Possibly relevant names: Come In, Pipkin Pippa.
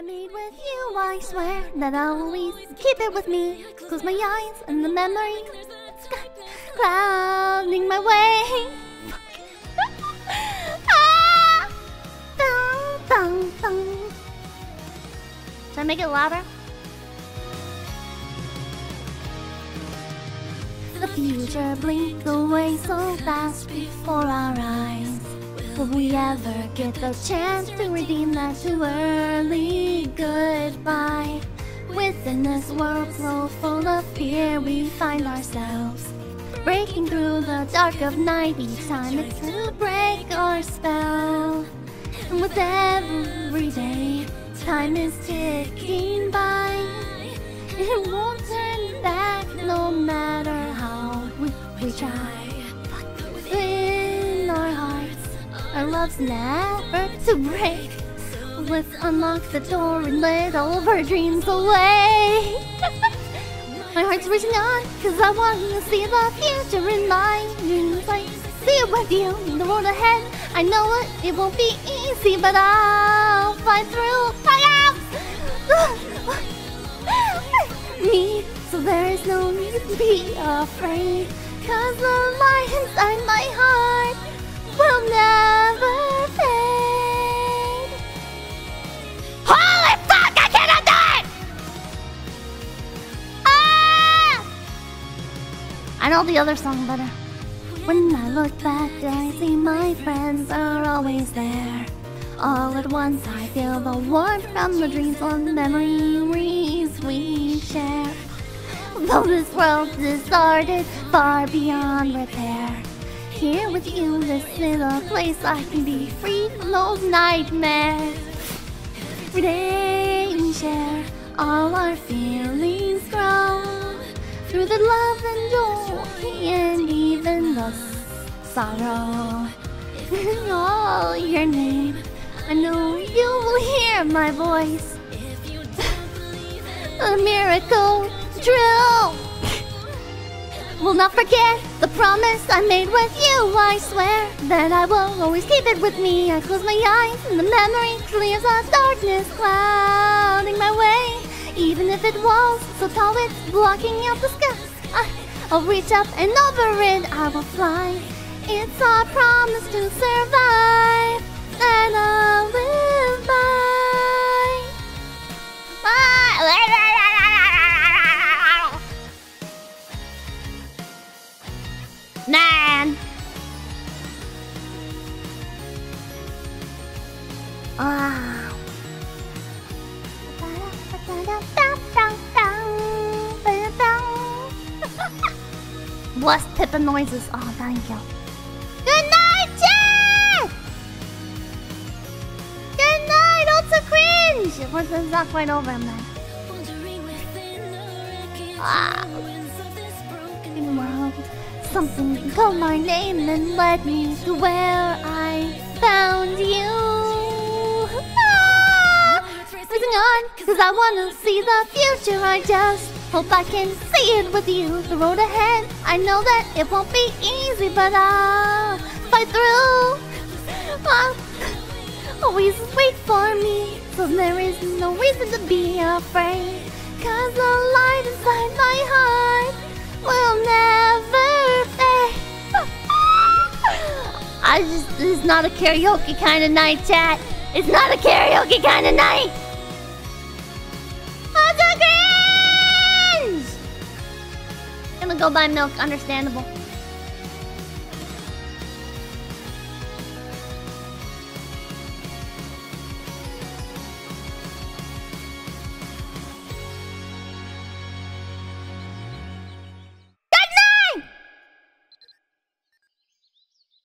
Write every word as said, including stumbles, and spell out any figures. I made with you, I swear that I'll always keep it with me. Close my eyes and the memory clouding my way. Ah! Dun, dun, dun. Should I make it louder? The future blinked away so fast before our eyes. Will we ever get the chance to redeem that too early goodbye? Within this world so full of fear, we find ourselves breaking through the dark of night. Each time it's to break our spell, and with every day, time is ticking by. It won't turn back, no matter how we, we try. But within our hearts, our love's never to break. Let's unlock the door and let all of our dreams away. My heart's racing on, cause I want to see the future in my dreams. I see a bright deal in the world ahead. I know it, it won't be easy, but I'll fight through fire. Me, so there is no need to be afraid, cause the light inside my heart will never fade. Holy fuck, I cannot do it! Ah! I know the other song better. When I look back, I see my friends are always there. All at once, I feel the warmth from the dreams and memories we share. Though this world is started far beyond repair, here with you, this little place I can be free from those nightmares. Every day we share, all our feelings grow through the love and joy and even the sorrow. In all your name, I know you will hear my voice. A miracle drill. Will not forget the promise I made with you. I swear that I will always keep it with me. I close my eyes and the memory clears the darkness clouding my way. Even if it walls so tall it's blocking out the sky, I, I'll reach up and over it I will fly. It's our promise to survive and I'll live by. Bye. Man! Ah! Bless Pippa noises. Oh, thank you. Good night, chat! Good night, not so cringe! It wasn't not quite over, man. Ah! In world. Something call my name and led me to where I found you. Ah! Moving on, cause I wanna see the future. I just hope I can see it with you. The road ahead, I know that it won't be easy, but I'll fight through. Ah, always wait for me, so there is no reason to be afraid, cause the light inside my heart will never. I just, this is not a karaoke kind of night, chat. It's not a karaoke kind of night. I'm so cringe! I'm gonna go buy milk, understandable.